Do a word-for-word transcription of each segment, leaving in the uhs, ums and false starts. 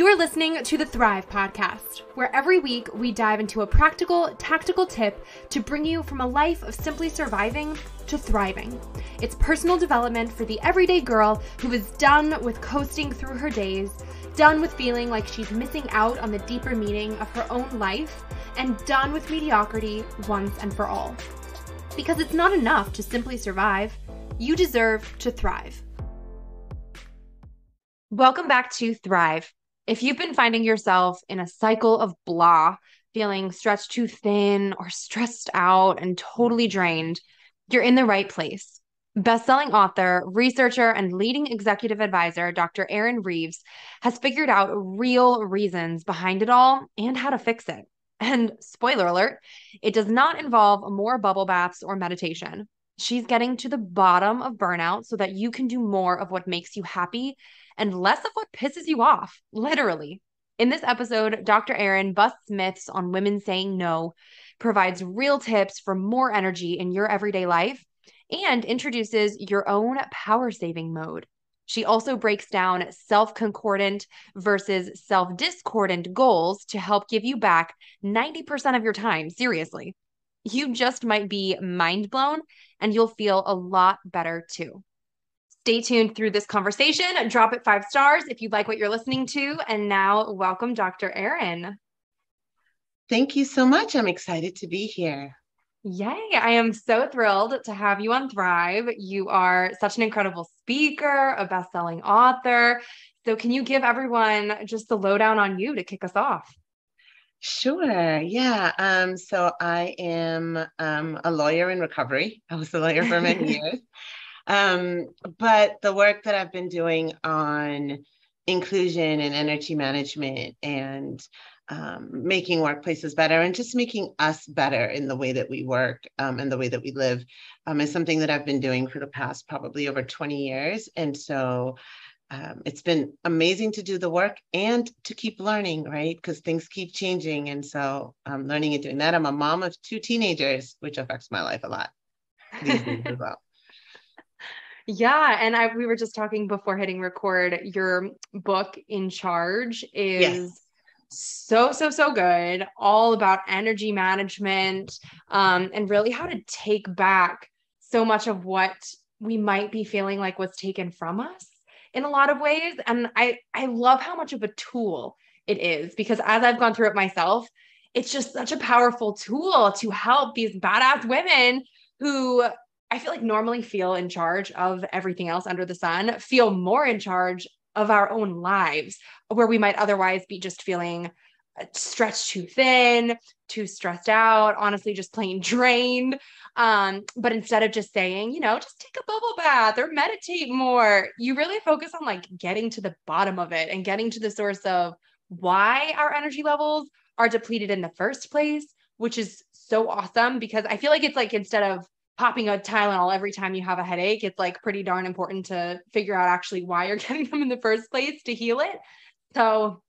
You're listening to the Thrive Podcast, where every week we dive into a practical, tactical tip to bring you from a life of simply surviving to thriving. It's personal development for the everyday girl who is done with coasting through her days, done with feeling like she's missing out on the deeper meaning of her own life, and done with mediocrity once and for all. Because it's not enough to simply survive. You deserve to thrive. Welcome back to Thrive. If you've been finding yourself in a cycle of blah, feeling stretched too thin or stressed out and totally drained, you're in the right place. Best-selling author, researcher, and leading executive advisor, Doctor Arin Reeves, has figured out real reasons behind it all and how to fix it. And spoiler alert, it does not involve more bubble baths or meditation. She's getting to the bottom of burnout so that you can do more of what makes you happy and less of what pisses you off, literally. In this episode, Doctor Arin busts myths on women saying no, provides real tips for more energy in your everyday life, and introduces your own power-saving mode. She also breaks down self-concordant versus self-discordant goals to help give you back ninety percent of your time, seriously. You just might be mind blown, and you'll feel a lot better too. Stay tuned through this conversation. Drop it five stars if you like what you're listening to. And now, welcome Doctor Arin. Thank you so much. I'm excited to be here. Yay. I am so thrilled to have you on Thrive. You are such an incredible speaker, a best-selling author. So can you give everyone just the lowdown on you to kick us off? Sure. Yeah. Um, so I am um, a lawyer in recovery. I was a lawyer for many years. Um, but the work that I've been doing on inclusion and energy management and um, making workplaces better and just making us better in the way that we work um, and the way that we live um, is something that I've been doing for the past probably over twenty years. And so Um, it's been amazing to do the work and to keep learning, right? Because things keep changing. And so I'm um, learning and doing that. I'm a mom of two teenagers, which affects my life a lot these days as well. Yeah. And I, we were just talking before hitting record, your book In Charge is yes. so, so, so good. All about energy management um, and really how to take back so much of what we might be feeling like was taken from us in a lot of ways. And I, I love how much of a tool it is, because as I've gone through it myself, it's just such a powerful tool to help these badass women who I feel like normally feel in charge of everything else under the sun, feel more in charge of our own lives, where we might otherwise be just feeling stretched too thin, too stressed out, honestly, just plain drained. Um, but instead of just saying, you know, just take a bubble bath or meditate more, you really focus on like getting to the bottom of it and getting to the source of why our energy levels are depleted in the first place, which is so awesome, because I feel like it's like, instead of popping a Tylenol every time you have a headache, it's like pretty darn important to figure out actually why you're getting them in the first place to heal it. So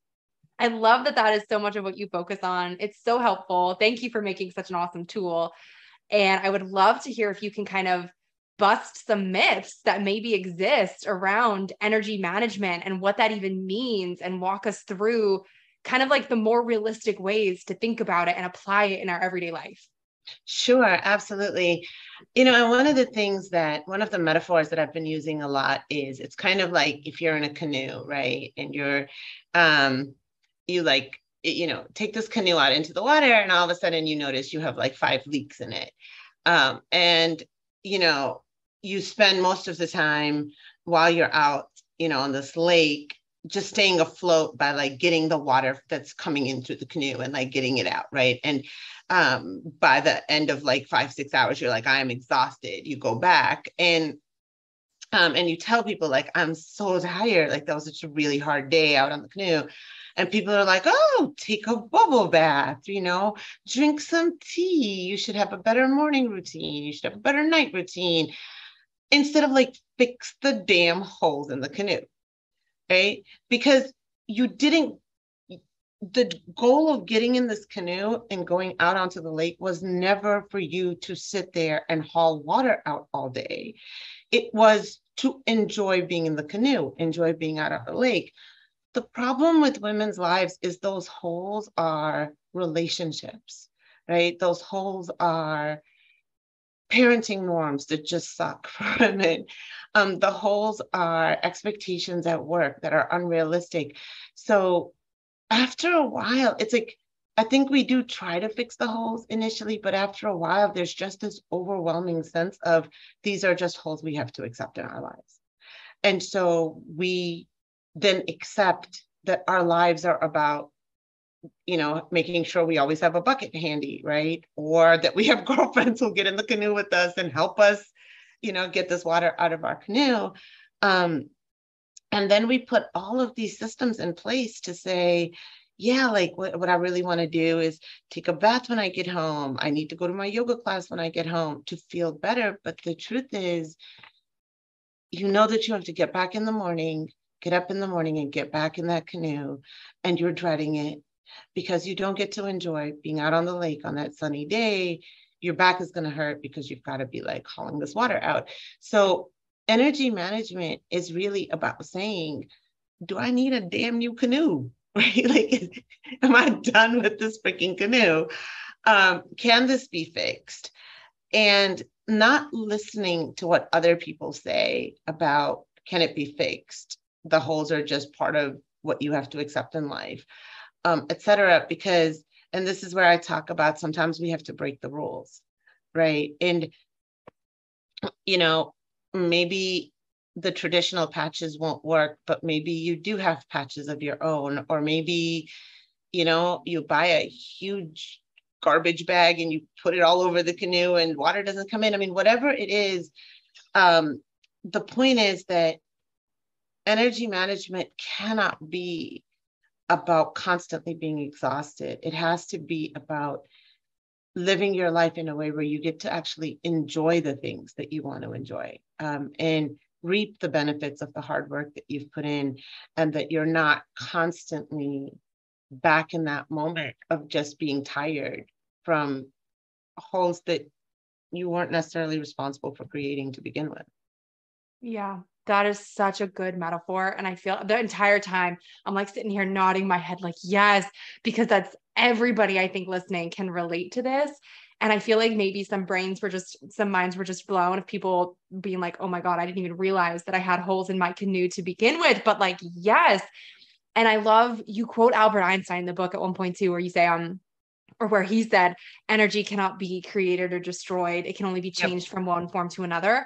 I love that that is so much of what you focus on. It's so helpful. Thank you for making such an awesome tool. And I would love to hear if you can kind of bust some myths that maybe exist around energy management and what that even means, and walk us through kind of like the more realistic ways to think about it and apply it in our everyday life. Sure, absolutely. You know, and one of the things that, one of the metaphors that I've been using a lot is it's kind of like if you're in a canoe, right? And you're, um, you like, you know, take this canoe out into the water, and all of a sudden you notice you have like five leaks in it. Um, and, you know, you spend most of the time while you're out, you know, on this lake, just staying afloat by like getting the water that's coming in through the canoe and like getting it out. Right. And um, by the end of like five, six hours, you're like, I am exhausted. You go back and um, and you tell people like, I'm so tired. Like that was such a really hard day out on the canoe. And people are like, oh, take a bubble bath, you know, drink some tea. You should have a better morning routine. You should have a better night routine, instead of like fix the damn holes in the canoe, right? Because you didn't, the goal of getting in this canoe and going out onto the lake was never for you to sit there and haul water out all day. It was to enjoy being in the canoe, enjoy being out on the lake. The problem with women's lives is those holes are relationships, right? Those holes are parenting norms that just suck for women. Um, the holes are expectations at work that are unrealistic. So after a while, it's like, I think we do try to fix the holes initially, but after a while, there's just this overwhelming sense of these are just holes we have to accept in our lives. And so we then accept that our lives are about, you know, making sure we always have a bucket handy, right? Or that we have girlfriends who'll get in the canoe with us and help us, you know, get this water out of our canoe. Um, and then we put all of these systems in place to say, yeah, like what, what I really want to do is take a bath when I get home. I need to go to my yoga class when I get home to feel better. But the truth is, you know that you have to get back in the morning, get up in the morning and get back in that canoe, and you're dreading it because you don't get to enjoy being out on the lake on that sunny day. Your back is going to hurt because you've got to be like hauling this water out. So energy management is really about saying, do I need a damn new canoe? Right? Like, am I done with this freaking canoe? Um, can this be fixed? And not listening to what other people say about, can it be fixed? The holes are just part of what you have to accept in life, um, et cetera, because, and this is where I talk about, sometimes we have to break the rules, right? And, you know, maybe the traditional patches won't work, but maybe you do have patches of your own, or maybe, you know, you buy a huge garbage bag and you put it all over the canoe and water doesn't come in. I mean, whatever it is, um, the point is that energy management cannot be about constantly being exhausted. It has to be about living your life in a way where you get to actually enjoy the things that you want to enjoy, um, and reap the benefits of the hard work that you've put in, and that you're not constantly back in that moment of just being tired from holes that you weren't necessarily responsible for creating to begin with. Yeah. That is such a good metaphor. And I feel the entire time I'm like sitting here nodding my head, like, yes, because that's everybody I think listening can relate to this. And I feel like maybe some brains were just, some minds were just blown of people being like, oh my God, I didn't even realize that I had holes in my canoe to begin with, but like, yes. And I love, you quote Albert Einstein in the book at one point too, where you say, um, or where he said, energy cannot be created or destroyed. It can only be changed yep. from one form to another.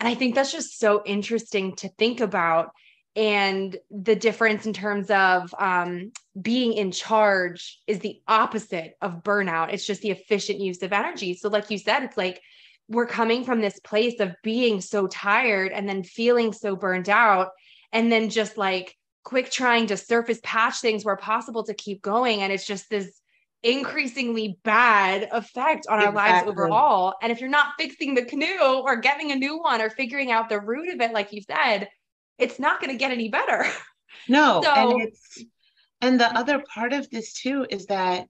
And I think that's just so interesting to think about, and the difference in terms of um, being in charge is the opposite of burnout. It's just the efficient use of energy. So like you said, it's like we're coming from this place of being so tired and then feeling so burned out, and then just like quick trying to surface patch things where possible to keep going. And it's just this increasingly bad effect on our exactly. lives overall. And if you're not fixing the canoe or getting a new one or figuring out the root of it, like you said, it's not going to get any better. No. So, and, it's, and the other part of this too, is that,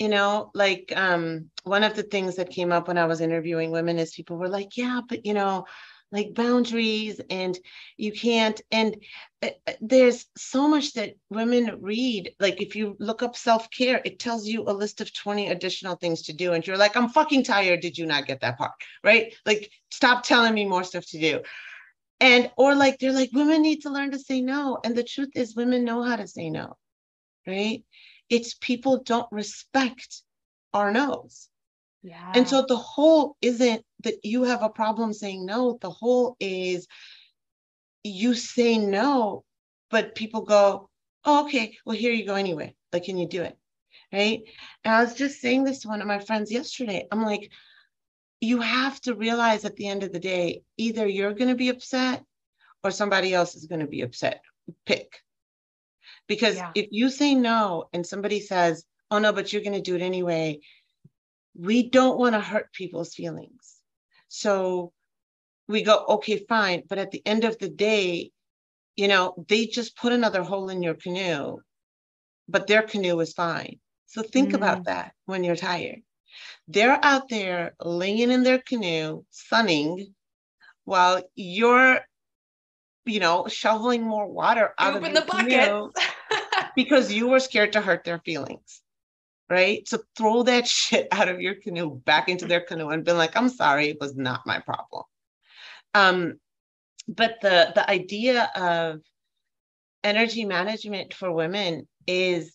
you know, like um, one of the things that came up when I was interviewing women is people were like, yeah, but you know, like boundaries, and you can't, and there's so much that women read. Like if you look up self-care, it tells you a list of twenty additional things to do. And you're like, I'm fucking tired. Did you not get that part? Right? Like, stop telling me more stuff to do. And, or like, they're like, women need to learn to say no. And the truth is, women know how to say no, right? It's people don't respect our no's. Yeah. And so the whole isn't that you have a problem saying no. The whole is you say no, but people go, oh, okay, well, here you go anyway. Like, can you do it? Right. And I was just saying this to one of my friends yesterday. I'm like, you have to realize at the end of the day, either you're going to be upset or somebody else is going to be upset. Pick. Because yeah. if you say no and somebody says, oh no, but you're going to do it anyway, we don't want to hurt people's feelings. So we go, okay, fine. But at the end of the day, you know, they just put another hole in your canoe, but their canoe is fine. So think mm. about that when you're tired. They're out there laying in their canoe, sunning, while you're, you know, shoveling more water out Open of the bucket. because you were scared to hurt their feelings, right? So throw that shit out of your canoe, back into their canoe, and be like, I'm sorry, it was not my problem. Um, but the, the idea of energy management for women is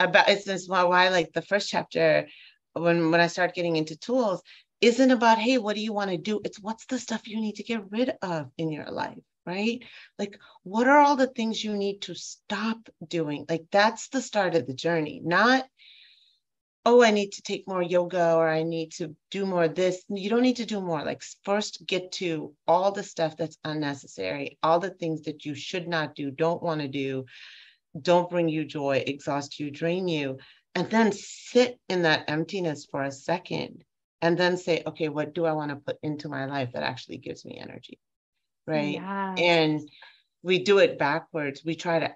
about, it's this why, like the first chapter, when, when I start getting into tools, isn't about, hey, what do you want to do? It's what's the stuff you need to get rid of in your life, right? Like, what are all the things you need to stop doing? Like, that's the start of the journey, not, oh, I need to take more yoga, or I need to do more of this. You don't need to do more. Like, first get to all the stuff that's unnecessary, all the things that you should not do, don't want to do, don't bring you joy, exhaust you, drain you, and then sit in that emptiness for a second and then say, okay, what do I want to put into my life that actually gives me energy, right? Yes. And we do it backwards. We try to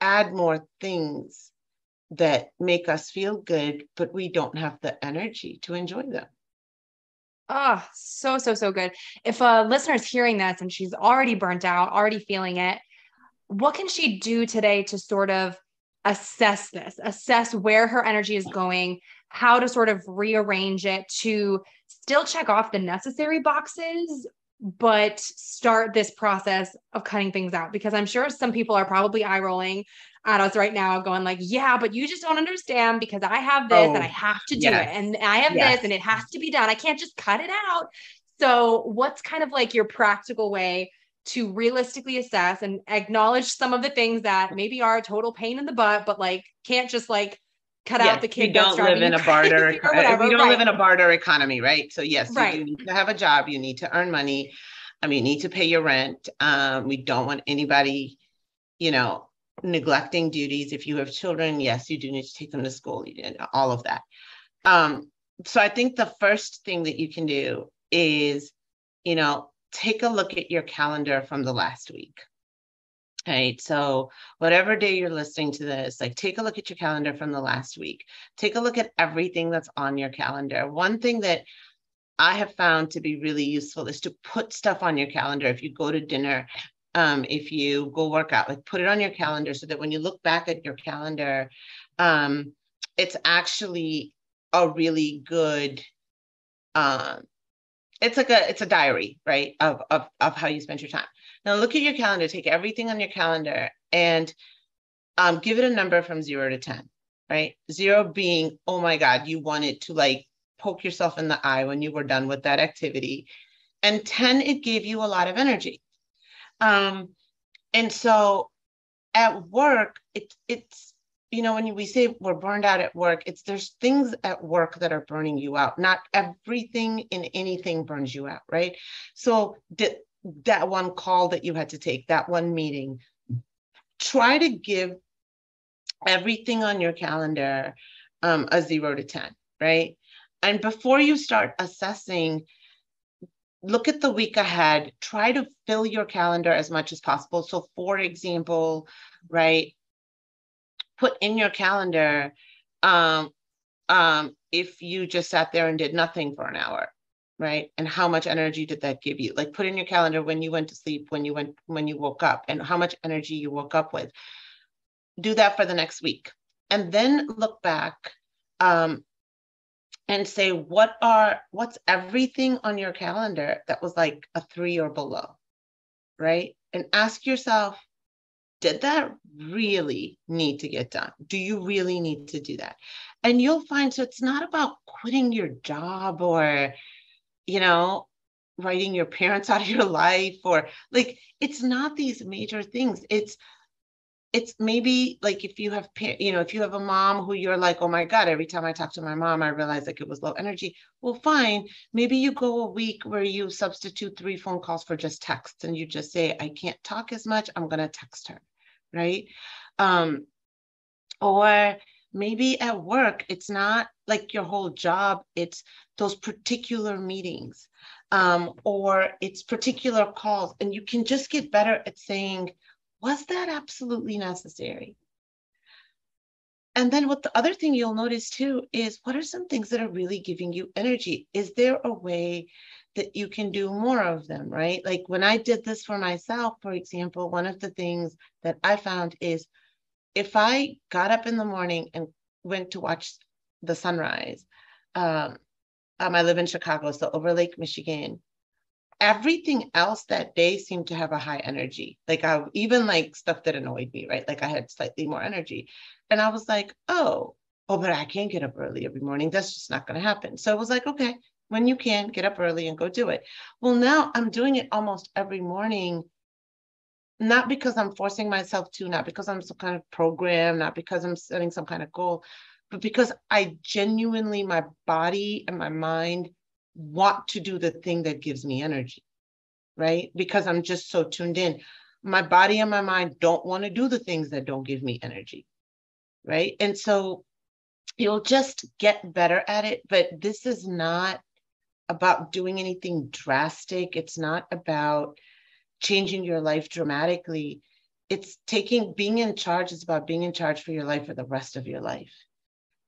add more things that make us feel good, but we don't have the energy to enjoy them. Oh, so, so, so good. If a listener's hearing this and she's already burnt out, already feeling it, what can she do today to sort of assess this, assess where her energy is going, how to sort of rearrange it to still check off the necessary boxes, but start this process of cutting things out? Because I'm sure some people are probably eye rolling at us right now going like, yeah, but you just don't understand because I have this oh, and I have to do yes. it. And I have yes. this and it has to be done. I can't just cut it out. So what's kind of like your practical way to realistically assess and acknowledge some of the things that maybe are a total pain in the butt, but like, can't just like cut yes, out the kid. You don't live in a barter. We don't right. live in a barter economy. Right. So yes, right. you do need to have a job. You need to earn money. I mean, you need to pay your rent. Um, we don't want anybody, you know, neglecting duties. If you have children, yes, you do need to take them to school, all of that. Um, so I think the first thing that you can do is, you know, take a look at your calendar from the last week. Right. So whatever day you're listening to this, like take a look at your calendar from the last week, take a look at everything that's on your calendar. One thing that I have found to be really useful is to put stuff on your calendar. If you go to dinner, Um, if you go work out, like put it on your calendar so that when you look back at your calendar, um, it's actually a really good, um, it's like a, it's a diary, right? Of, of, of how you spent your time. Now look at your calendar, take everything on your calendar and, um, give it a number from zero to ten, right? Zero being, oh my God, you wanted to like poke yourself in the eye when you were done with that activity, and ten, it gave you a lot of energy. Um, and so at work, it, it's, you know, when we say we're burned out at work, it's there's things at work that are burning you out. Not everything in anything burns you out, right? So th- that one call that you had to take, that one meeting, try to give everything on your calendar um, a zero to ten, right? And before you start assessing, look at the week ahead, try to fill your calendar as much as possible. So for example, right, put in your calendar, um, um, if you just sat there and did nothing for an hour, right? And how much energy did that give you? Like put in your calendar when you went to sleep, when you went, when you woke up, and how much energy you woke up with. Do that for the next week. And then look back, um, and say, what are, what's everything on your calendar that was like a three or below, right? And ask yourself, did that really need to get done? Do you really need to do that? And you'll find, so it's not about quitting your job or, you know, writing your parents out of your life, or like, it's not these major things. It's It's maybe like if you have, you know, if you have a mom who you're like, oh my God, every time I talk to my mom, I realize like it was low energy. Well, fine. Maybe you go a week where you substitute three phone calls for just text, and you just say, I can't talk as much. I'm going to text her. Right. Um, or maybe at work, it's not like your whole job. It's those particular meetings, um, or it's particular calls, and you can just get better at saying, was that absolutely necessary? And then what the other thing you'll notice too is, what are some things that are really giving you energy? Is there a way that you can do more of them, right? Like when I did this for myself, for example, one of the things that I found is if I got up in the morning and went to watch the sunrise, um, um, I live in Chicago, so over Lake Michigan, everything else that day seemed to have a high energy. Like I, even like stuff that annoyed me, right? Like I had slightly more energy. And I was like, oh, oh, but I can't get up early every morning. That's just not going to happen. So it was like, okay, when you can, get up early and go do it. Well, now I'm doing it almost every morning, not because I'm forcing myself to, not because I'm some kind of program, not because I'm setting some kind of goal, but because I genuinely, my body and my mind want to do the thing that gives me energy, right? Because I'm just so tuned in. My body and my mind don't want to do the things that don't give me energy, right? And so you'll just get better at it, but this is not about doing anything drastic. It's not about changing your life dramatically. It's taking, being in charge is about being in charge for your life for the rest of your life,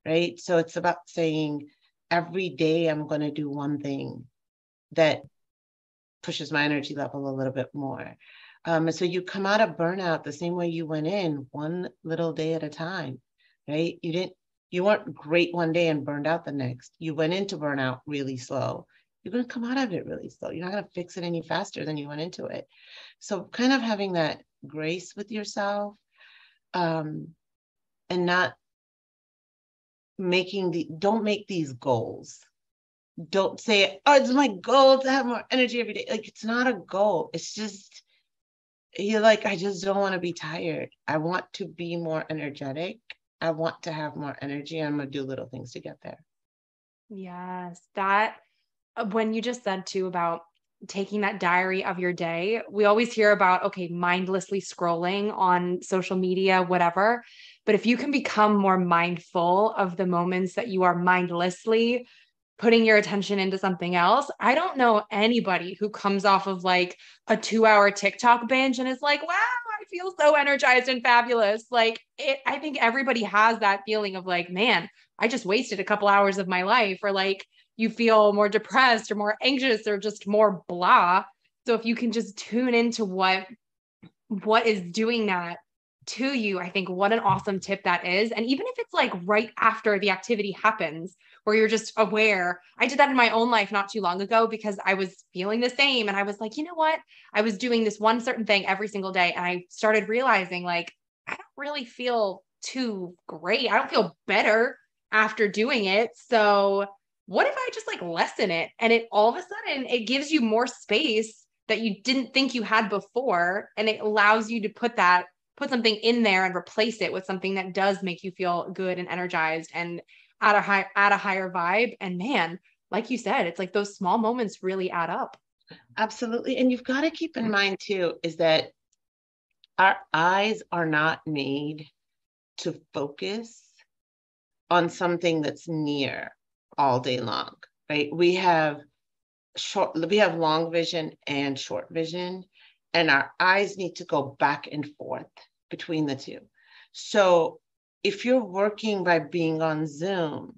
right? So it's about saying, every day I'm going to do one thing that pushes my energy level a little bit more. Um, and so you come out of burnout the same way you went in, one little day at a time, right? You didn't, you weren't great one day and burned out the next. You went into burnout really slow. You're going to come out of it really slow. You're not going to fix it any faster than you went into it. So kind of having that grace with yourself, um, and not making the, don't make these goals. Don't say, oh, it's my goal to have more energy every day. Like, it's not a goal. It's just, you're like, I just don't want to be tired. I want to be more energetic. I want to have more energy. I'm going to do little things to get there. Yes. That, when you just said too about taking that diary of your day, we always hear about, okay, mindlessly scrolling on social media, whatever. But if you can become more mindful of the moments that you are mindlessly putting your attention into something else, I don't know anybody who comes off of like a two hour TikTok binge and is like, wow, I feel so energized and fabulous. Like it, I think everybody has that feeling of like, man, I just wasted a couple hours of my life, or like you feel more depressed or more anxious or just more blah. So if you can just tune into what, what is doing that to you, I think what an awesome tip that is. And even if it's like right after the activity happens, where you're just aware, I did that in my own life not too long ago because I was feeling the same. And I was like, you know what? I was doing this one certain thing every single day. And I started realizing like, I don't really feel too great. I don't feel better after doing it. So what if I just like lessen it? And it all of a sudden it gives you more space that you didn't think you had before. And it allows you to put that, put something in there and replace it with something that does make you feel good and energized and at a high, at a higher vibe. And man, like you said, it's like those small moments really add up. Absolutely. And you've got to keep in mind too, is that our eyes are not made to focus on something that's near all day long, right? We have short, we have long vision and short vision, and our eyes need to go back and forth between the two. So if you're working by being on Zoom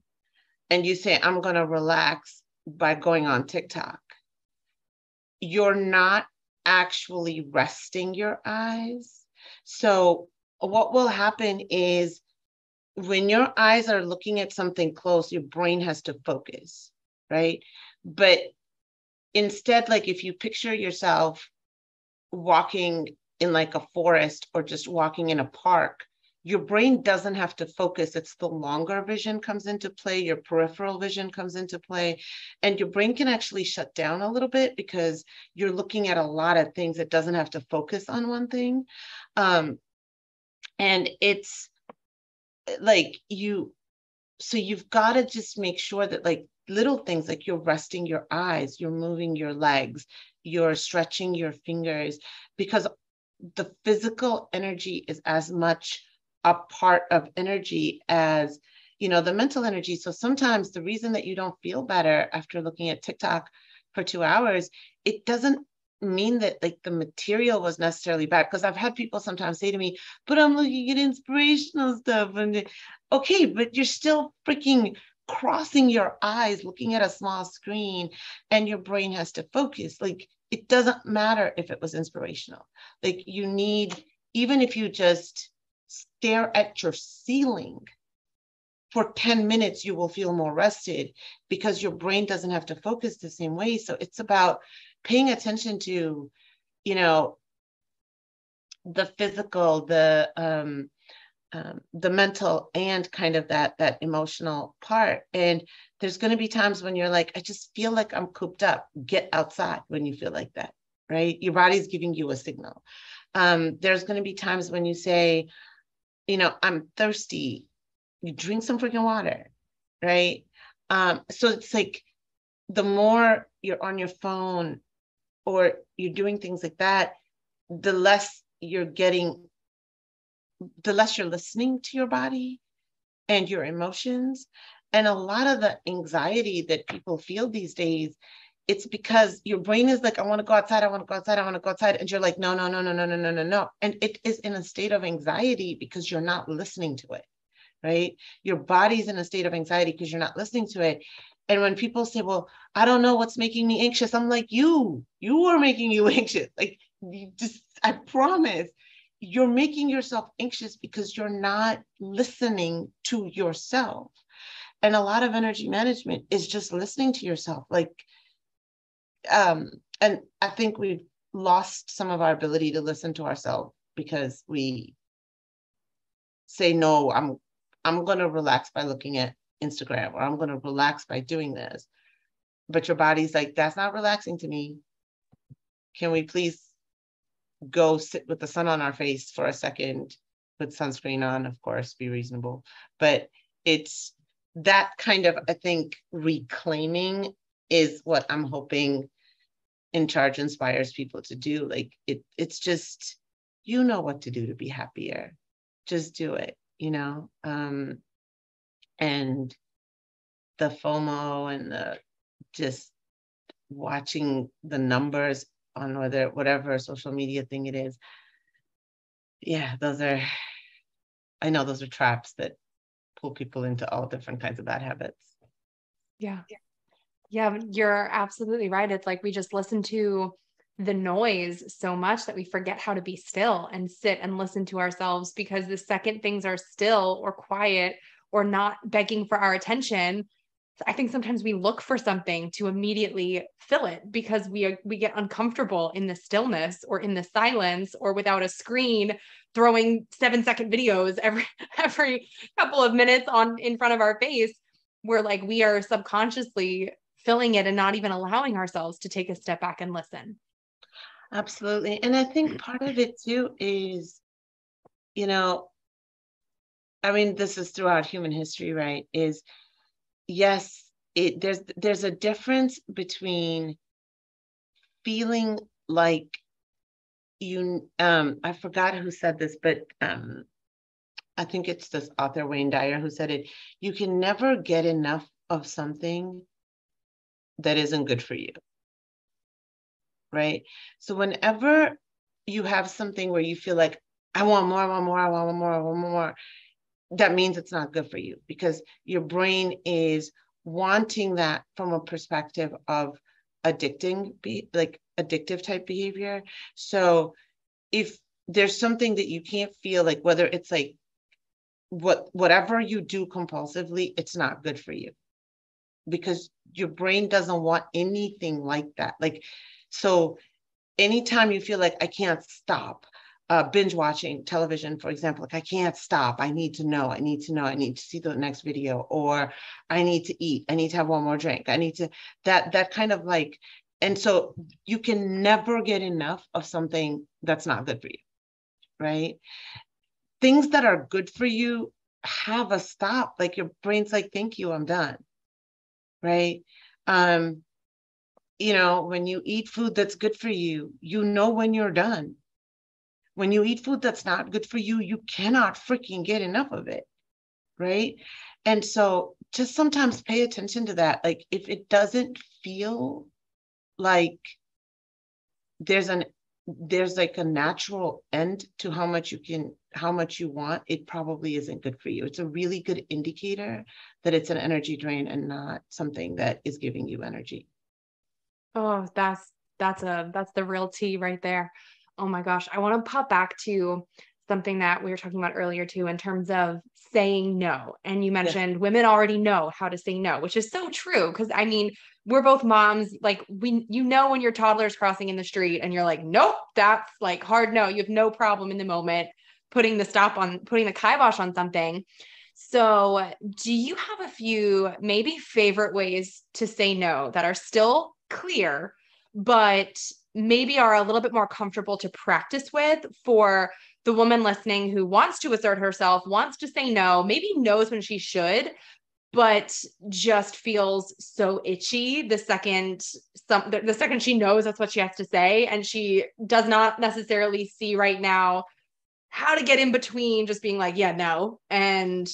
and you say, I'm going to relax by going on TikTok, you're not actually resting your eyes. So what will happen is when your eyes are looking at something close, your brain has to focus, right? But instead, like if you picture yourself walking in like a forest or just walking in a park, your brain doesn't have to focus. It's the longer vision comes into play, your peripheral vision comes into play, and your brain can actually shut down a little bit because you're looking at a lot of things. It doesn't have to focus on one thing. Um, and it's like you, so you've got to just make sure that like little things, like you're resting your eyes, you're moving your legs, you're stretching your fingers, because the physical energy is as much a part of energy as, you know, the mental energy. So sometimes the reason that you don't feel better after looking at TikTok for two hours, it doesn't mean that like the material was necessarily bad. Because I've had people sometimes say to me, but I'm looking at inspirational stuff. And okay, but you're still freaking crossing your eyes, looking at a small screen, and your brain has to focus. Like it doesn't matter if it was inspirational. Like you need, even if you just stare at your ceiling for ten minutes, you will feel more rested because your brain doesn't have to focus the same way. So it's about paying attention to, you know, the physical, the um, um, the mental, and kind of that that emotional part. And there's going to be times when you're like, I just feel like I'm cooped up. Get outside when you feel like that, right? Your body's giving you a signal. Um, there's going to be times when you say, you know, I'm thirsty. You drink some freaking water, right? Um, so it's like the more you're on your phone or you're doing things like that, the less you're getting, the less you're listening to your body and your emotions. And a lot of the anxiety that people feel these days, it's because your brain is like, I want to go outside, I want to go outside, I want to go outside. And you're like, no, no, no, no, no, no, no, no, no. And it is in a state of anxiety because you're not listening to it. Right? Your body's in a state of anxiety because you're not listening to it. And when people say, well, I don't know what's making me anxious, I'm like, you, you are making you anxious. Like, you just, I promise, you're making yourself anxious because you're not listening to yourself. And a lot of energy management is just listening to yourself. Like, um, and I think we've lost some of our ability to listen to ourselves because we say, no, I'm I'm going to relax by looking at Instagram, or I'm going to relax by doing this. But your body's like, that's not relaxing to me. Can we please go sit with the sun on our face for a second, put sunscreen on, of course, be reasonable. But it's that kind of, I think, reclaiming is what I'm hoping In Charge inspires people to do. Like, it, it's just, you know what to do to be happier. Just do it. You know, um, and the FOMO and the just watching the numbers on whether whatever social media thing it is. Yeah, those are, I know those are traps that pull people into all different kinds of bad habits. Yeah. Yeah, you're absolutely right. It's like we just listen to the noise so much that we forget how to be still and sit and listen to ourselves, because the second things are still or quiet or not begging for our attention, I think sometimes we look for something to immediately fill it because we are, we get uncomfortable in the stillness or in the silence or without a screen, throwing seven second videos every, every couple of minutes on in front of our face. We're like, we are subconsciously filling it and not even allowing ourselves to take a step back and listen. Absolutely. And I think part of it too is, you know, I mean, this is throughout human history, right? Is yes, it, there's, there's a difference between feeling like you, um, I forgot who said this, but um, I think it's this author, Wayne Dyer, who said it, you can never get enough of something that isn't good for you. Right? So whenever you have something where you feel like, I want more, I want more, I want more, I want more, that means it's not good for you, because your brain is wanting that from a perspective of addicting, like addictive type behavior. So if there's something that you can't feel like, whether it's like what whatever you do compulsively, it's not good for you, because your brain doesn't want anything like that. Like, so anytime you feel like I can't stop uh, binge watching television, for example, like I can't stop, I need to know, I need to know, I need to see the next video, or I need to eat, I need to have one more drink, I need to, that, that kind of like, and so you can never get enough of something that's not good for you, right? Things that are good for you have a stop, like your brain's like, thank you, I'm done, right? Um, You know, when you eat food that's good for you, you know when you're done. When you eat food that's not good for you, you cannot freaking get enough of it, right? And so just sometimes pay attention to that. Like if it doesn't feel like there's an there's like a natural end to how much you can, how much you want, it probably isn't good for you. It's a really good indicator that it's an energy drain and not something that is giving you energy. Oh, that's, that's a, that's the real tea right there. Oh my gosh. I want to pop back to something that we were talking about earlier too, in terms of saying no. And you mentioned yeah. women already know how to say no, which is so true. Cause I mean, we're both moms. Like we, you know, when your toddler's crossing in the street and you're like, nope, that's like hard. No, you have no problem in the moment putting the stop on, putting the kibosh on something. So do you have a few maybe favorite ways to say no that are still clear, but maybe are a little bit more comfortable to practice with for the woman listening who wants to assert herself, wants to say no, maybe knows when she should, but just feels so itchy the second some the second she knows that's what she has to say, and she does not necessarily see right now how to get in between just being like, yeah, no, and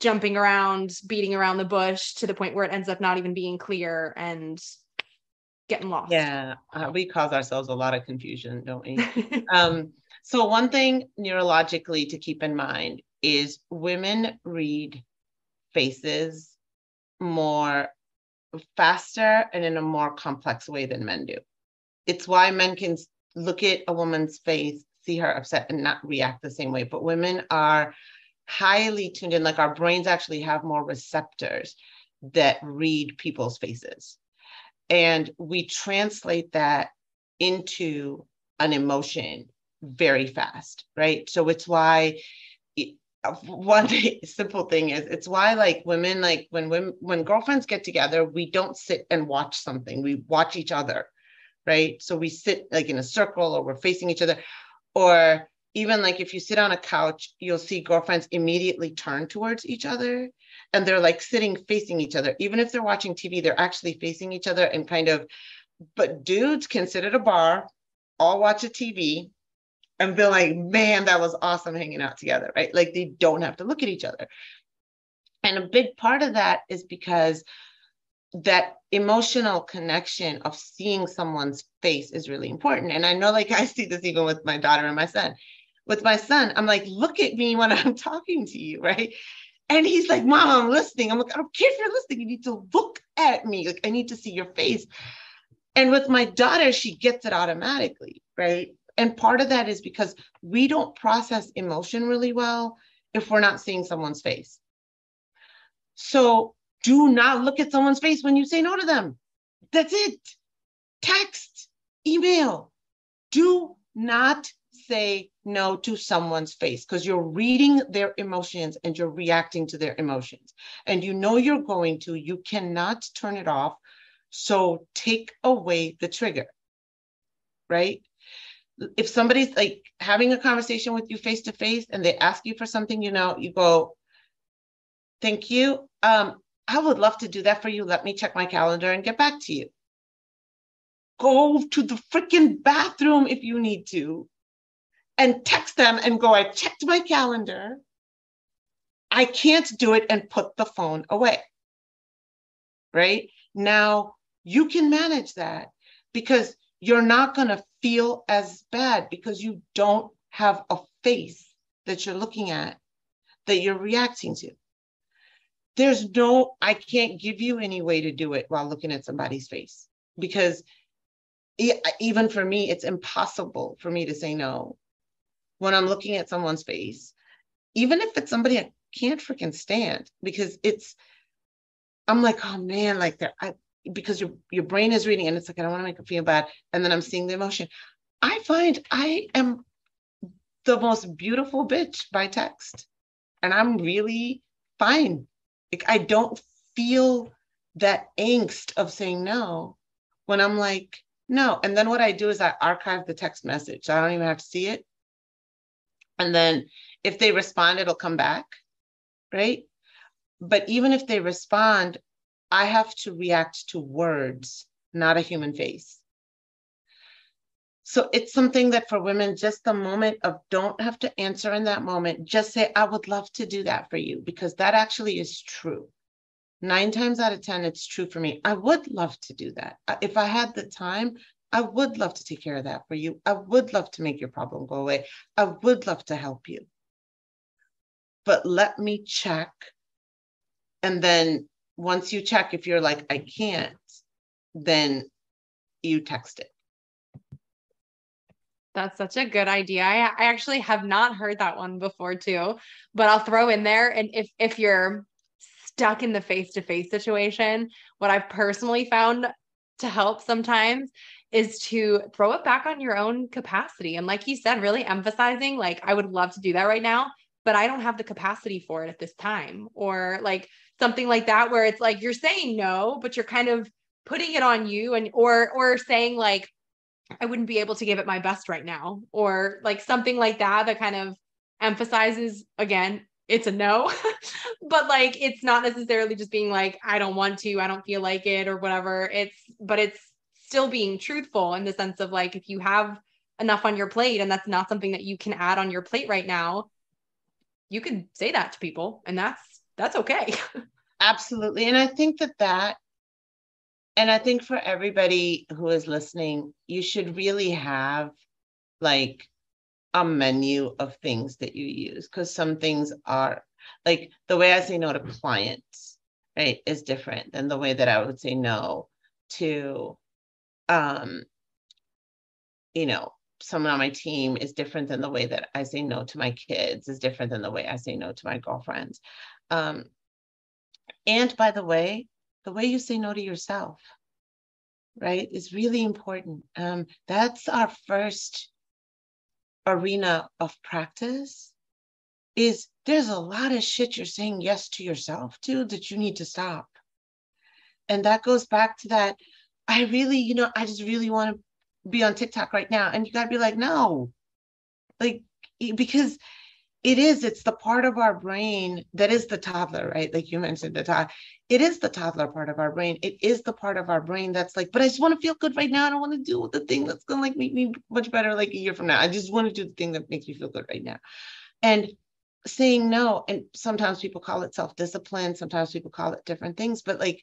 jumping around, beating around the bush to the point where it ends up not even being clear and getting lost. Yeah. Uh, we cause ourselves a lot of confusion, don't we? um, so one thing neurologically to keep in mind is women read faces more faster and in a more complex way than men do. It's why men can look at a woman's face, see her upset and not react the same way. But women are highly tuned in. Like our brains actually have more receptors that read people's faces. And we translate that into an emotion very fast, right? So it's why it, one simple thing is it's why like women, like when women, when girlfriends get together, we don't sit and watch something. We watch each other, right? So we sit like in a circle or we're facing each other. Or even like if you sit on a couch, you'll see girlfriends immediately turn towards each other. And they're like sitting facing each other. Even if they're watching T V, they're actually facing each other and kind of, but dudes can sit at a bar, all watch a T V and be like, man, that was awesome hanging out together, right? Like they don't have to look at each other. And a big part of that is because that emotional connection of seeing someone's face is really important. And I know like I see this even with my daughter and my son. With my son, I'm like, look at me when I'm talking to you, right? And he's like, Mom, I'm listening. I'm like, I don't care if you're listening. You need to look at me. Like, I need to see your face. And with my daughter, she gets it automatically, right? And part of that is because we don't process emotion really well if we're not seeing someone's face. So do not look at someone's face when you say no to them. That's it. Text, email. Do not say no to someone's face because you're reading their emotions and you're reacting to their emotions. And you know you're going to, you cannot turn it off. So take away the trigger, right? If somebody's like having a conversation with you face to face and they ask you for something, you know, you go, thank you. Um, I would love to do that for you. Let me check my calendar and get back to you. Go to the freaking bathroom if you need to. And text them and go, I checked my calendar. I can't do it, and put the phone away. Right? Now you can manage that because you're not going to feel as bad because you don't have a face that you're looking at that you're reacting to. There's no, I can't give you any way to do it while looking at somebody's face because even for me, it's impossible for me to say no. When I'm looking at someone's face, even if it's somebody I can't freaking stand, because it's, I'm like, oh man, like they're, I, because your your brain is reading and it's like, I don't want to make them feel bad. And then I'm seeing the emotion. I find I am the most beautiful bitch by text. And I'm really fine. Like I don't feel that angst of saying no when I'm like, no. And then what I do is I archive the text message. So I don't even have to see it. And then if they respond, it'll come back, right? But even if they respond, I have to react to words, not a human face. So it's something that for women, just the moment of don't have to answer in that moment, just say, I would love to do that for you, because that actually is true. Nine times out of ten, it's true for me. I would love to do that. If I had the time, I would love to take care of that for you. I would love to make your problem go away. I would love to help you. But let me check. And then once you check, if you're like, I can't, then you text it. That's such a good idea. I, I actually have not heard that one before too, but I'll throw in there. And if, if you're stuck in the face-to-face situation, what I've personally found to help sometimes is to throw it back on your own capacity. And like you said, really emphasizing, like, I would love to do that right now, but I don't have the capacity for it at this time. Or like something like that, where it's like, you're saying no, but you're kind of putting it on you, and, or, or saying like, I wouldn't be able to give it my best right now, or like something like that, that kind of emphasizes, again, it's a no, but like, it's not necessarily just being like, I don't want to, I don't feel like it or whatever. It's, but it's still being truthful in the sense of like, if you have enough on your plate and that's not something that you can add on your plate right now, you can say that to people, and that's, that's okay. Absolutely. And I think that that, and I think for everybody who is listening, you should really have like a menu of things that you use, because some things are like, the way I say no to clients, right, is different than the way that I would say no to, um, you know, someone on my team is different than the way that I say no to my kids, is different than the way I say no to my girlfriends. Um, and by the way, the way you say no to yourself, right, is really important. Um, that's our first arena of practice, is there's a lot of shit you're saying yes to yourself to that you need to stop. And that goes back to that, I really, you know, I just really want to be on TikTok right now. And you got to be like, no, like, because it is, it's the part of our brain that is the toddler, right? Like you mentioned, the toddler. It is the toddler part of our brain. It is the part of our brain that's like, but I just want to feel good right now. I don't want to deal with the thing that's going to like make me much better like a year from now. I just want to do the thing that makes me feel good right now. And saying no, and sometimes people call it self-discipline. Sometimes people call it different things, but like,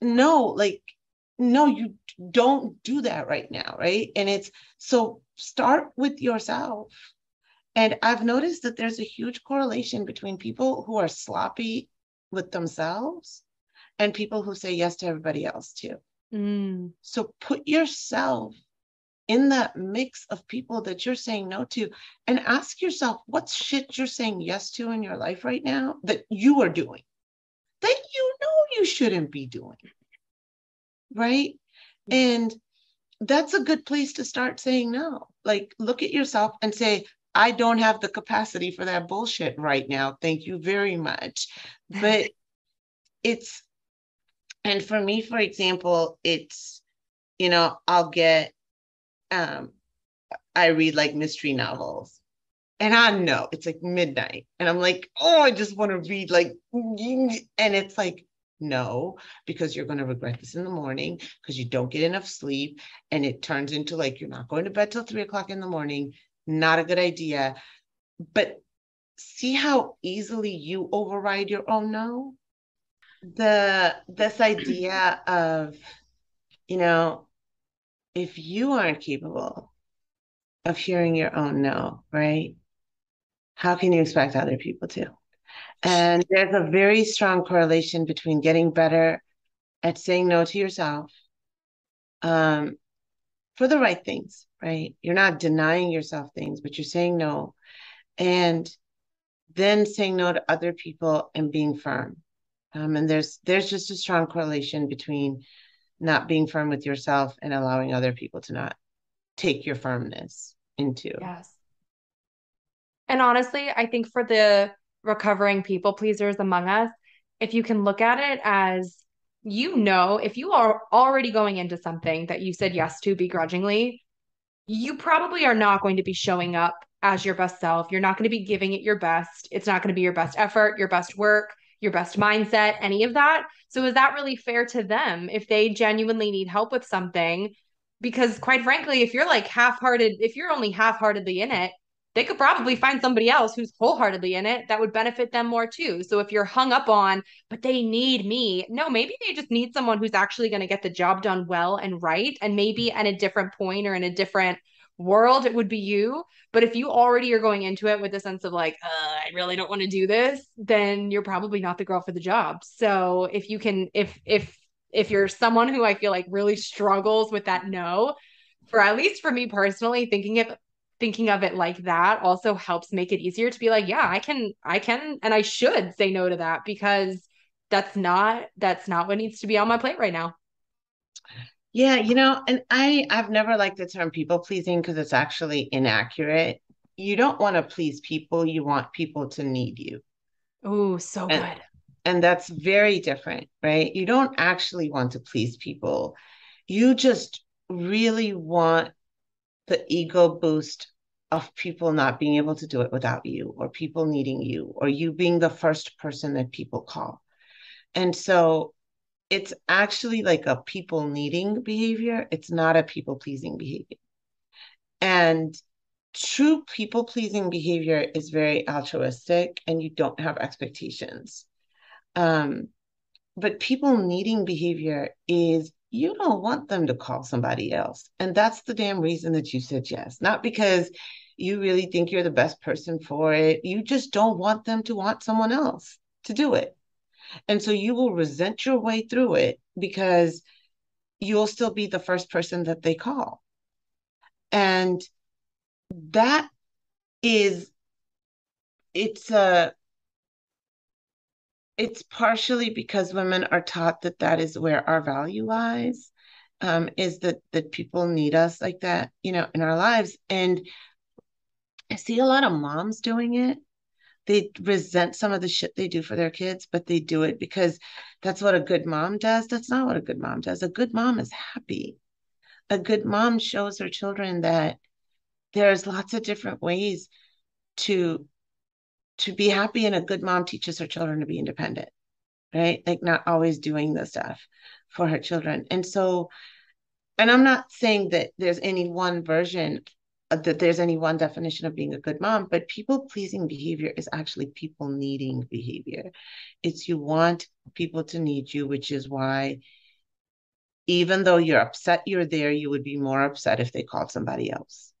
no, like, no, you don't do that right now, right? And it's, so start with yourself. And I've noticed that there's a huge correlation between people who are sloppy with themselves and people who say yes to everybody else too. Mm. So put yourself in that mix of people that you're saying no to, and ask yourself what shit you're saying yes to in your life right now that you are doing that you know you shouldn't be doing, right? Mm. And that's a good place to start saying no. Like, look at yourself and say, I don't have the capacity for that bullshit right now. Thank you very much. But it's, and for me, for example, it's, you know, I'll get, um, I read like mystery novels, and I know it's like midnight, and I'm like, oh, I just want to read like, and it's like, no, because you're going to regret this in the morning because you don't get enough sleep. And it turns into like, you're not going to bed till three o'clock in the morning. Not a good idea. But see how easily you override your own no? The, this idea of, you know, if you aren't capable of hearing your own no, right, how can you expect other people to? And there's a very strong correlation between getting better at saying no to yourself, um, for the right things, right? You're not denying yourself things, but you're saying no. And then saying no to other people and being firm. Um, and there's there's just a strong correlation between not being firm with yourself and allowing other people to not take your firmness into. Yes. And honestly, I think for the recovering people pleasers among us, if you can look at it as, you know, if you are already going into something that you said yes to begrudgingly, you probably are not going to be showing up as your best self. You're not going to be giving it your best. It's not going to be your best effort, your best work, your best mindset, any of that. So is that really fair to them if they genuinely need help with something? Because quite frankly, if you're like half-hearted, if you're only half-heartedly in it, they could probably find somebody else who's wholeheartedly in it that would benefit them more too. So if you're hung up on, but they need me, no, maybe they just need someone who's actually going to get the job done well and right. And maybe at a different point or in a different world, it would be you. But if you already are going into it with a sense of like, uh, I really don't want to do this, then you're probably not the girl for the job. So if you can, if, if, if you're someone who I feel like really struggles with that no, for at least for me personally, thinking of thinking of it like that also helps make it easier to be like, yeah, I can, I can, and I should say no to that, because that's not, that's not what needs to be on my plate right now. Yeah. You know, and I, I've never liked the term people pleasing, because it's actually inaccurate. You don't want to please people. You want people to need you. Oh, so and, good. And that's very different, right? You don't actually want to please people. You just really want the ego boost of people not being able to do it without you, or people needing you, or you being the first person that people call. And so it's actually like a people needing behavior. It's not a people pleasing behavior. And true people pleasing behavior is very altruistic, and you don't have expectations. Um, but people needing behavior is, you don't want them to call somebody else. And that's the damn reason that you said yes. Not because you really think you're the best person for it. You just don't want them to want someone else to do it. And so you will resent your way through it, because you'll still be the first person that they call. And that is, it's a, it's partially because women are taught that that is where our value lies, um, is that that people need us like that, you know, in our lives. And I see a lot of moms doing it. They resent some of the shit they do for their kids, but they do it because that's what a good mom does. That's not what a good mom does. A good mom is happy. A good mom shows her children that there's lots of different ways to, to be happy. And a good mom teaches her children to be independent, right? Like not always doing the stuff for her children. And so, and I'm not saying that there's any one version, that there's any one definition of being a good mom, but people-pleasing behavior is actually people-needing behavior. It's you want people to need you, which is why even though you're upset you're there, you would be more upset if they called somebody else.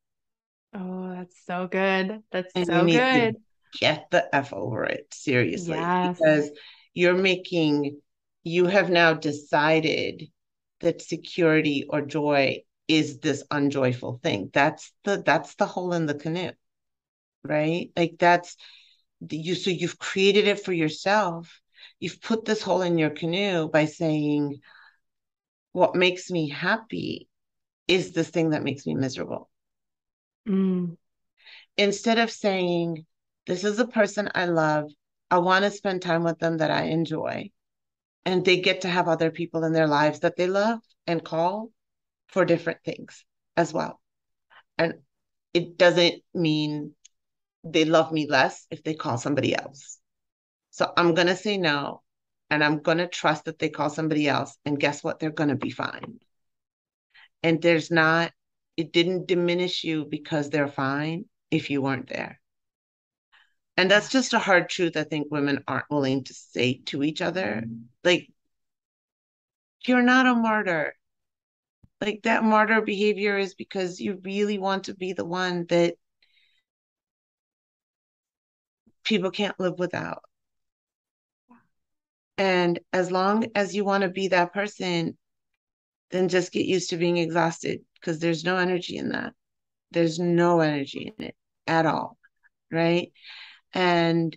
Oh, that's so good. That's and so good. Get the F over it, seriously. Yes. Because you're making, you have now decided that security or joy is this unjoyful thing. That's the, that's the hole in the canoe, right? Like that's the, you, so you've created it for yourself. You've put this hole in your canoe by saying, what makes me happy is this thing that makes me miserable. Mm. Instead of saying, this is a person I love. I want to spend time with them that I enjoy. And they get to have other people in their lives that they love and call for different things as well. And it doesn't mean they love me less if they call somebody else. So I'm going to say no, and I'm going to trust that they call somebody else. And guess what? They're going to be fine. And there's not, it didn't diminish you because they're fine if you weren't there. And that's just a hard truth I think women aren't willing to say to each other. Like, you're not a martyr. Like that martyr behavior is because you really want to be the one that people can't live without. And as long as you want to be that person, then just get used to being exhausted, because there's no energy in that. There's no energy in it at all, right? And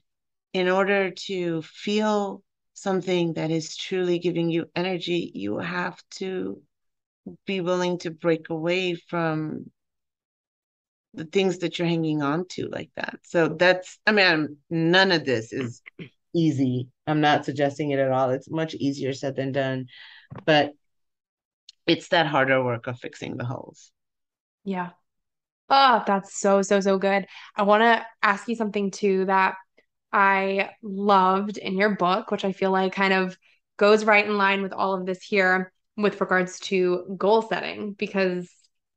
in order to feel something that is truly giving you energy, you have to be willing to break away from the things that you're hanging on to like that. So that's, I mean, I'm, none of this is easy. I'm not suggesting it at all. It's much easier said than done, but it's that harder work of fixing the holes. Yeah. Oh, that's so, so, so good. I want to ask you something too that I loved in your book, which I feel like kind of goes right in line with all of this here with regards to goal setting, because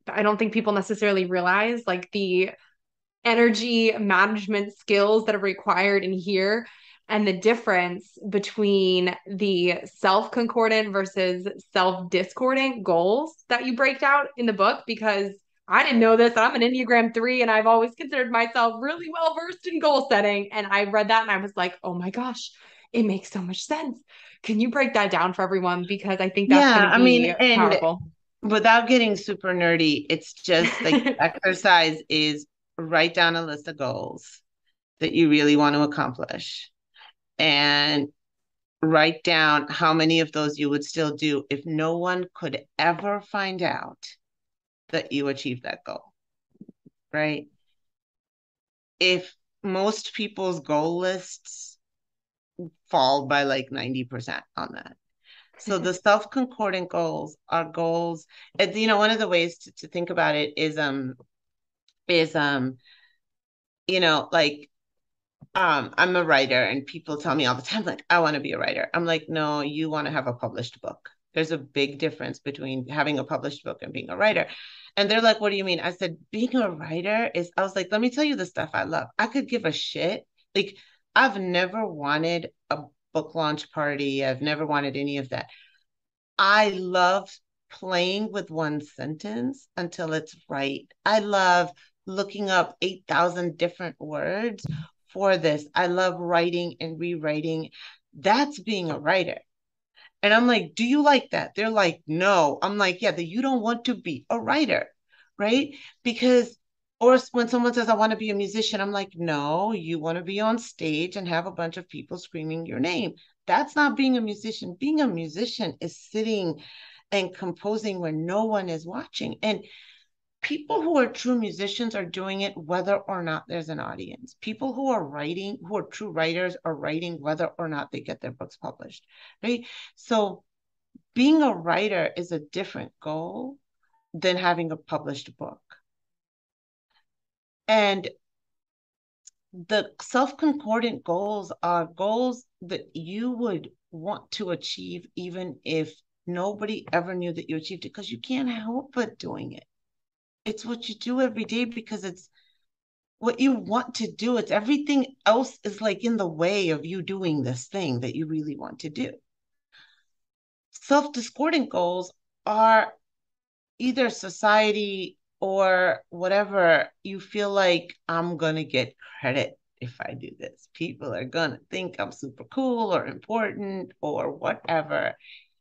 I don't think people necessarily realize like the energy management skills that are required in here and the difference between the self-concordant versus self-discordant goals that you break out in the book, because I didn't know this. I'm an Enneagram three, and I've always considered myself really well-versed in goal setting. And I read that and I was like, oh my gosh, it makes so much sense. Can you break that down for everyone? Because I think that's yeah, I mean, powerful. without getting super nerdy, it's just like exercise is write down a list of goals that you really want to accomplish and write down how many of those you would still do if no one could ever find out that you achieved that goal, right? If most people's goal lists fall by like ninety percent on that. So the self-concordant goals are goals. You know, one of the ways to, to think about it is, um, is, um, you know, like, um, I'm a writer and people tell me all the time, like, I want to be a writer. I'm like, no, you want to have a published book. There's a big difference between having a published book and being a writer. And they're like, what do you mean? I said, being a writer is, I was like, let me tell you the stuff I love. I could give a shit. Like, I've never wanted a book launch party. I've never wanted any of that. I love playing with one sentence until it's right. I love looking up eight thousand different words for this. I love writing and rewriting. That's being a writer. And I'm like, do you like that? They're like, no. I'm like, yeah, that you don't want to be a writer, right? Because, or when someone says, I want to be a musician, I'm like, no, you want to be on stage and have a bunch of people screaming your name. That's not being a musician. Being a musician is sitting and composing where no one is watching. And people who are true musicians are doing it whether or not there's an audience. People who are writing, who are true writers, are writing whether or not they get their books published, right? So being a writer is a different goal than having a published book. And the self-concordant goals are goals that you would want to achieve even if nobody ever knew that you achieved it, because you can't help but doing it. It's what you do every day because it's what you want to do. It's everything else is like in the way of you doing this thing that you really want to do. Self-discordant goals are either society or whatever. You feel like, I'm going to get credit if I do this. People are going to think I'm super cool or important or whatever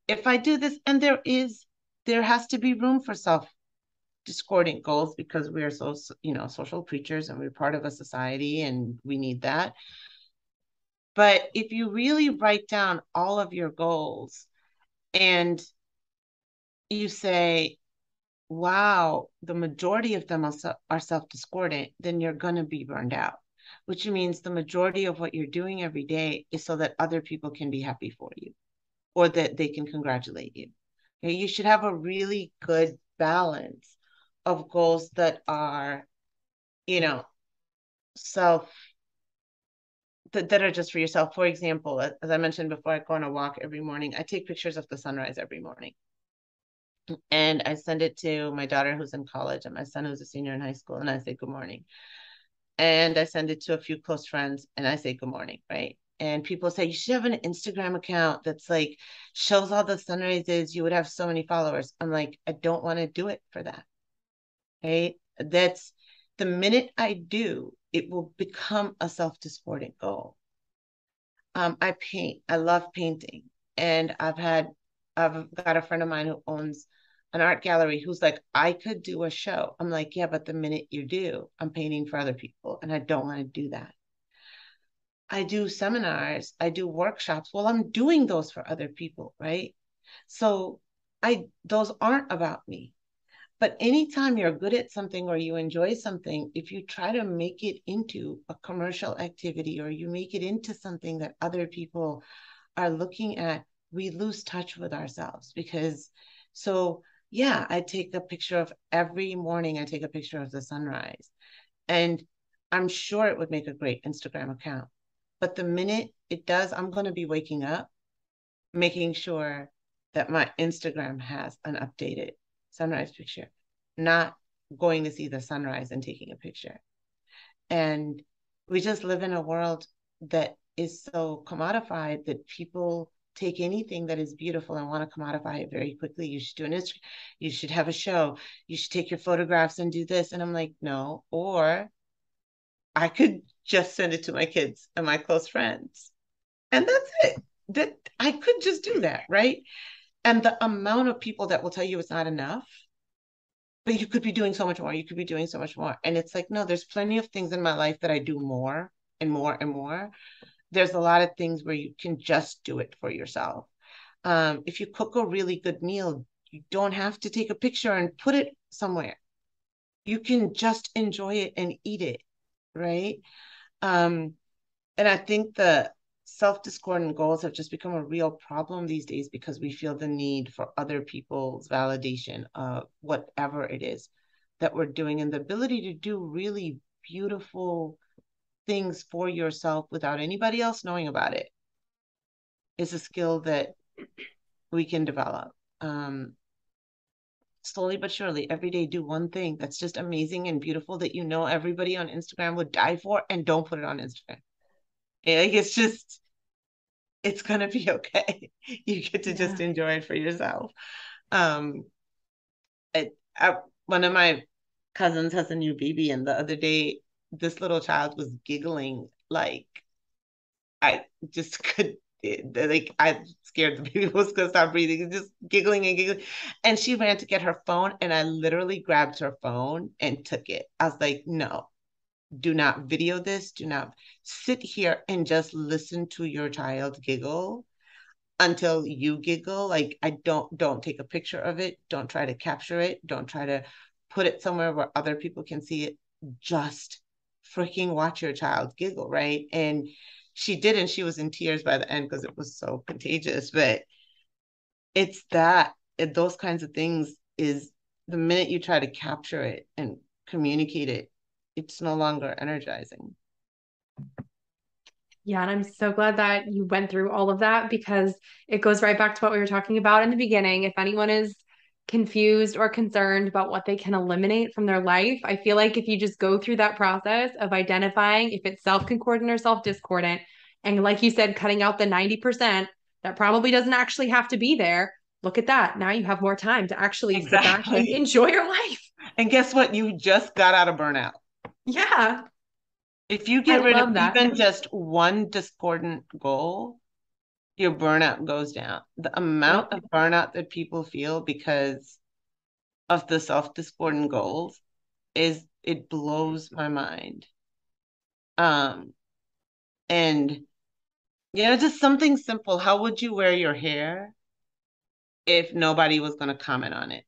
if I do this. And there is, there has to be room for self discordant goals because we are so, you know, social creatures and we're part of a society and we need that. But if you really write down all of your goals and you say, wow, the majority of them are self-discordant, then you're going to be burned out, which means the majority of what you're doing every day is so that other people can be happy for you or that they can congratulate you. You should have a really good balance of goals that are, you know, self, that, that are just for yourself. For example, as I mentioned before, I go on a walk every morning. I take pictures of the sunrise every morning. And I send it to my daughter who's in college and my son who's a senior in high school. And I say, good morning. And I send it to a few close friends and I say, good morning, right? And people say, you should have an Instagram account that's like, shows all the sunrises. You would have so many followers. I'm like, I don't want to do it for that, right? That's the minute I do, it will become a self-discordant goal. Um, I paint, I love painting. And I've had, I've got a friend of mine who owns an art gallery who's like, I could do a show. I'm like, yeah, but the minute you do, I'm painting for other people. And I don't want to do that. I do seminars, I do workshops. Well, I'm doing those for other people, right? So I those aren't about me. But anytime you're good at something or you enjoy something, if you try to make it into a commercial activity or you make it into something that other people are looking at, we lose touch with ourselves. Because, so yeah, I take a picture of every morning, I take a picture of the sunrise. And I'm sure it would make a great Instagram account. But the minute it does, I'm going to be waking up, making sure that my Instagram has an updated sunrise picture, not going to see the sunrise and taking a picture. And we just live in a world that is so commodified that people take anything that is beautiful and want to commodify it very quickly. You should do an Instagram, you should have a show, you should take your photographs and do this. And I'm like, no, or I could just send it to my kids and my close friends. And that's it. That I could just do that, right? And the amount of people that will tell you it's not enough, but you could be doing so much more. You could be doing so much more. And it's like, no, there's plenty of things in my life that I do more and more and more. There's a lot of things where you can just do it for yourself. Um, if you cook a really good meal, you don't have to take a picture and put it somewhere. You can just enjoy it and eat it, right? Um, and I think the self-discordant goals have just become a real problem these days because we feel the need for other people's validation of whatever it is that we're doing, and the ability to do really beautiful things for yourself without anybody else knowing about it is a skill that we can develop. Um, slowly but surely, every day do one thing that's just amazing and beautiful that you know everybody on Instagram would die for, and don't put it on Instagram. Like, it's just, it's going to be okay. You get to yeah. just enjoy it for yourself. Um, I, I, one of my cousins has a new baby, and the other day, this little child was giggling. Like, I just could, like, I scared the baby was going to stop breathing, just giggling and giggling. And she ran to get her phone, and I literally grabbed her phone and took it. I was like, no. Do not video this. Do not sit here and just listen to your child giggle until you giggle. Like, I don't, don't take a picture of it. Don't try to capture it. Don't try to put it somewhere where other people can see it. Just freaking watch your child giggle, right? And she did, and she was in tears by the end because it was so contagious. But it's that, it, those kinds of things is the minute you try to capture it and communicate it, it's no longer energizing. Yeah. And I'm so glad that you went through all of that, because it goes right back to what we were talking about in the beginning. If anyone is confused or concerned about what they can eliminate from their life, I feel like if you just go through that process of identifying if it's self-concordant or self-discordant, and like you said, cutting out the ninety percent that probably doesn't actually have to be there. Look at that. Now you have more time to actually exactly. sit back and enjoy your life. And guess what? You just got out of burnout. Yeah. If you get I rid of that. even just one discordant goal, your burnout goes down. The amount yeah. of burnout that people feel because of the self-discordant goals is, it blows my mind. Um, and, you know, just something simple. How would you wear your hair if nobody was going to comment on it?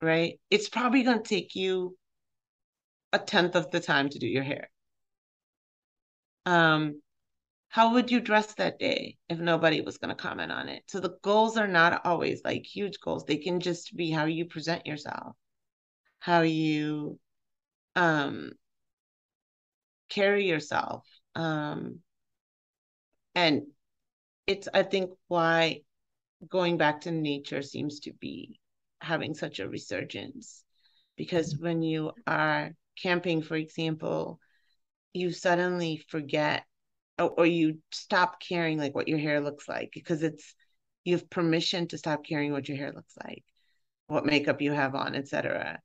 Right? It's probably going to take you a tenth of the time to do your hair. Um, how would you dress that day if nobody was going to comment on it? So the goals are not always like huge goals. They can just be how you present yourself, how you um, carry yourself. Um, and it's, I think, why going back to nature seems to be having such a resurgence, because when you are camping, for example, you suddenly forget or, or you stop caring like what your hair looks like, because it's, you have permission to stop caring what your hair looks like, what makeup you have on, et cetera.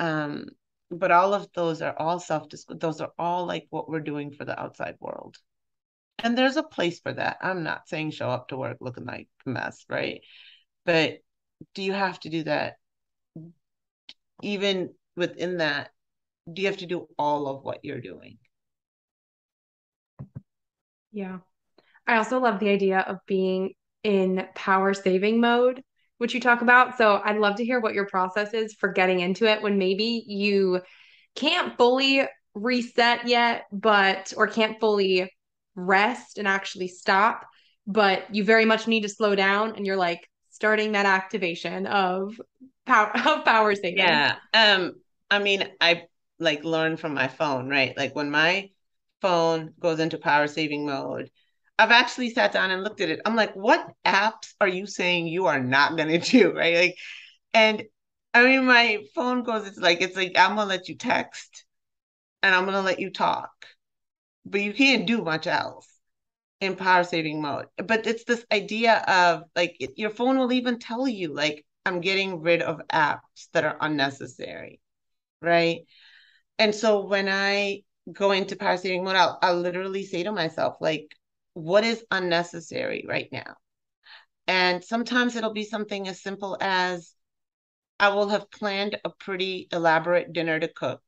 Um, but all of those are all self-discordant. Those are all like what we're doing for the outside world. And there's a place for that. I'm not saying show up to work looking like a mess, right? But do you have to do that? Even within that, do you have to do all of what you're doing? Yeah. I also love the idea of being in power saving mode, which you talk about. So I'd love to hear what your process is for getting into it when maybe you can't fully reset yet, but, or can't fully rest and actually stop, but you very much need to slow down, and you're like, starting that activation of power, of power saving. Yeah. Um, I mean, I like learn from my phone, right? Like when my phone goes into power saving mode, I've actually sat down and looked at it. I'm like, what apps are you saying you are not going to do? Right. Like, and I mean, my phone goes, it's like, it's like, I'm going to let you text and I'm going to let you talk, but you can't do much else in power saving mode. But it's this idea of like, it, your phone will even tell you like, I'm getting rid of apps that are unnecessary, right? And so when I go into power saving mode, I'll, I'll literally say to myself, like, what is unnecessary right now? And sometimes it'll be something as simple as, I will have planned a pretty elaborate dinner to cook,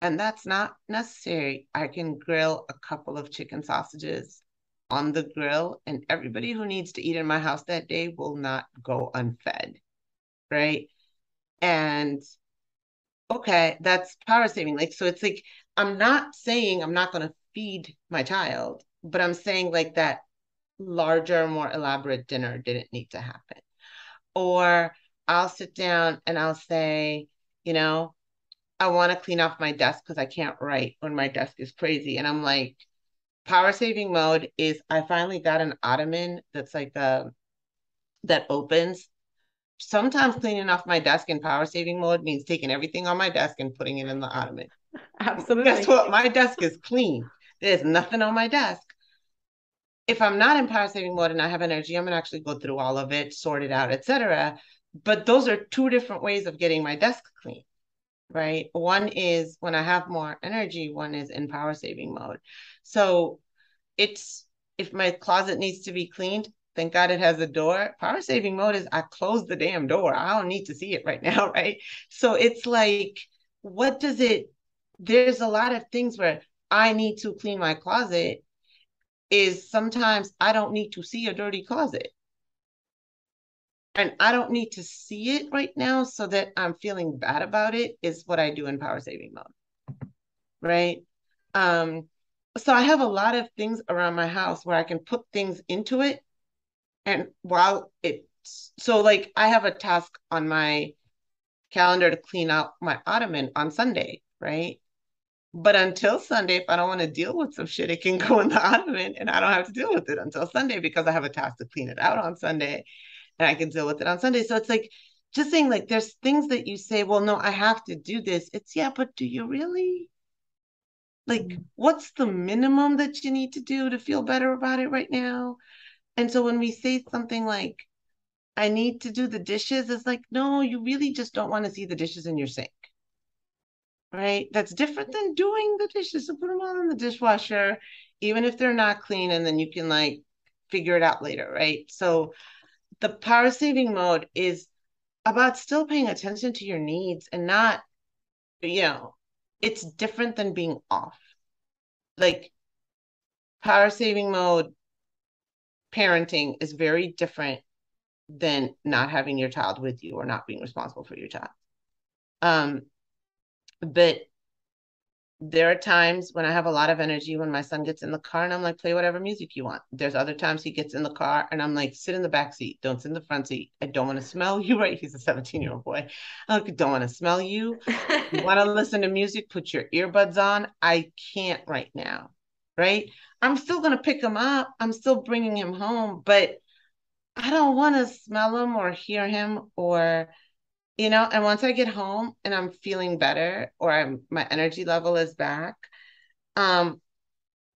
and that's not necessary. I can grill a couple of chicken sausages on the grill, and everybody who needs to eat in my house that day will not go unfed, right? And okay, that's power saving. Like, so it's like, I'm not saying I'm not going to feed my child, but I'm saying like that larger, more elaborate dinner didn't need to happen. Or I'll sit down and I'll say, you know, I want to clean off my desk because I can't write when my desk is crazy. And I'm like, power saving mode is, I finally got an ottoman that's like a, that opens. Sometimes cleaning off my desk in power saving mode means taking everything on my desk and putting it in the ottoman. Absolutely. Guess what? My desk is clean. There's nothing on my desk. If I'm not in power saving mode and I have energy, I'm going to actually go through all of it, sort it out, et cetera. But those are two different ways of getting my desk clean, right? One is when I have more energy, one is in power saving mode. So it's, if my closet needs to be cleaned, thank God it has a door. Power saving mode is I close the damn door. I don't need to see it right now, right? So it's like, what does it, there's a lot of things where I need to clean my closet is sometimes I don't need to see a dirty closet. And I don't need to see it right now so that I'm feeling bad about it is what I do in power saving mode, right? Um, so I have a lot of things around my house where I can put things into it. And while it, so like I have a task on my calendar to clean out my ottoman on Sunday, right? But until Sunday, if I don't want to deal with some shit, it can go in the ottoman and I don't have to deal with it until Sunday because I have a task to clean it out on Sunday. And I can deal with it on Sunday. So it's like, just saying like, there's things that you say, well, no, I have to do this. It's yeah, but do you really? Like, what's the minimum that you need to do to feel better about it right now? And so when we say something like, I need to do the dishes, it's like, no, you really just don't want to see the dishes in your sink, right? That's different than doing the dishes. So put them all in the dishwasher, even if they're not clean, and then you can like figure it out later, right? So the power saving mode is about still paying attention to your needs and not, you know, it's different than being off. Like power saving mode parenting is very different than not having your child with you or not being responsible for your child. Um, but there are times when I have a lot of energy when my son gets in the car and I'm like, play whatever music you want. There's other times he gets in the car and I'm like, sit in the back seat. Don't sit in the front seat. I don't want to smell you, right? He's a seventeen year old boy. I don't want to smell you. You want to listen to music, put your earbuds on. I can't right now, right? I'm still going to pick him up. I'm still bringing him home, but I don't want to smell him or hear him or, you know, and once I get home and I'm feeling better or I'm, my energy level is back, um,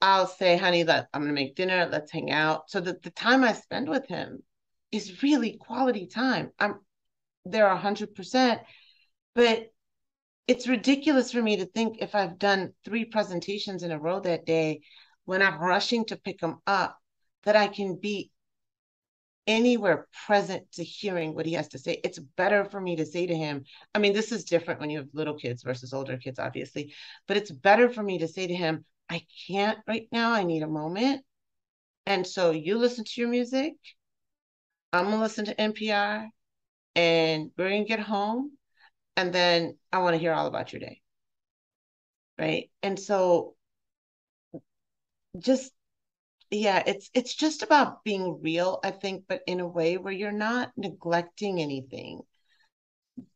I'll say, honey, let, I'm going to make dinner. Let's hang out. So that the time I spend with him is really quality time. I'm there one hundred percent, but it's ridiculous for me to think if I've done three presentations in a row that day, when I'm rushing to pick him up, that I can be anywhere present to hearing what he has to say. It's better for me to say to him, I mean, this is different when you have little kids versus older kids, obviously, but it's better for me to say to him, I can't right now. I need a moment. And so you listen to your music. I'm going to listen to N P R and we're going to get home. And then I want to hear all about your day. Right. And so just Yeah, it's it's just about being real, I think, but in a way where you're not neglecting anything,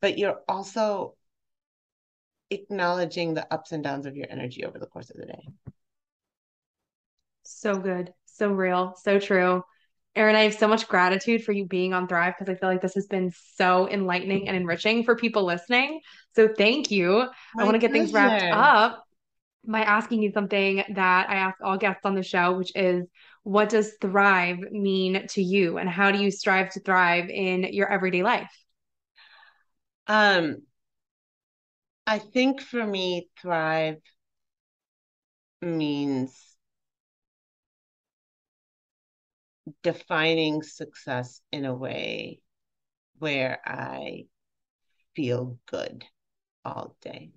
but you're also acknowledging the ups and downs of your energy over the course of the day. So good, so real, so true. Arin, I have so much gratitude for you being on Thrive because I feel like this has been so enlightening and enriching for people listening. So thank you. My I want to get things wrapped up by asking you something that I ask all guests on the show, which is, what does thrive mean to you and how do you strive to thrive in your everyday life? Um, I think for me, thrive means defining success in a way where I feel good all day.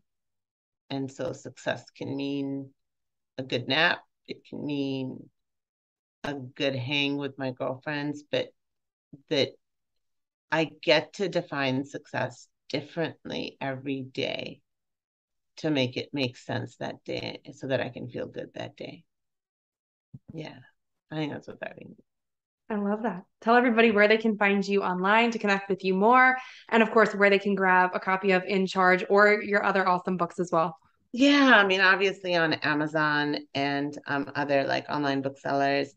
And so success can mean a good nap. It can mean a good hang with my girlfriends, but that I get to define success differently every day to make it make sense that day so that I can feel good that day. Yeah, I think that's what that means. I love that. Tell everybody where they can find you online to connect with you more. And of course, where they can grab a copy of In Charge or your other awesome books as well. Yeah. I mean, obviously on Amazon and um, other like online booksellers,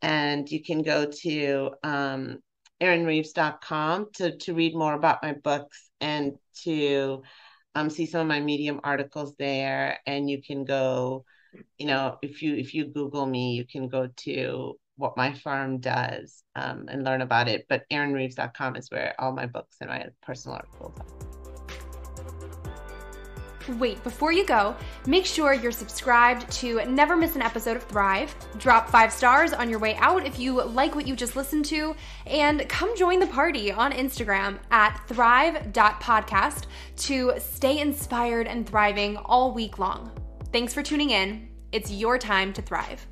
and you can go to um, arin reeves dot com to, to read more about my books and to um, see some of my Medium articles there. And you can go, you know, if you, if you Google me, you can go to what my firm does um, and learn about it. But arin reeves dot com is where all my books and my personal articles are. Wait, before you go, make sure you're subscribed to never miss an episode of Thrive. Drop five stars on your way out if you like what you just listened to, and come join the party on Instagram at thrive dot podcast to stay inspired and thriving all week long. Thanks for tuning in. It's your time to thrive.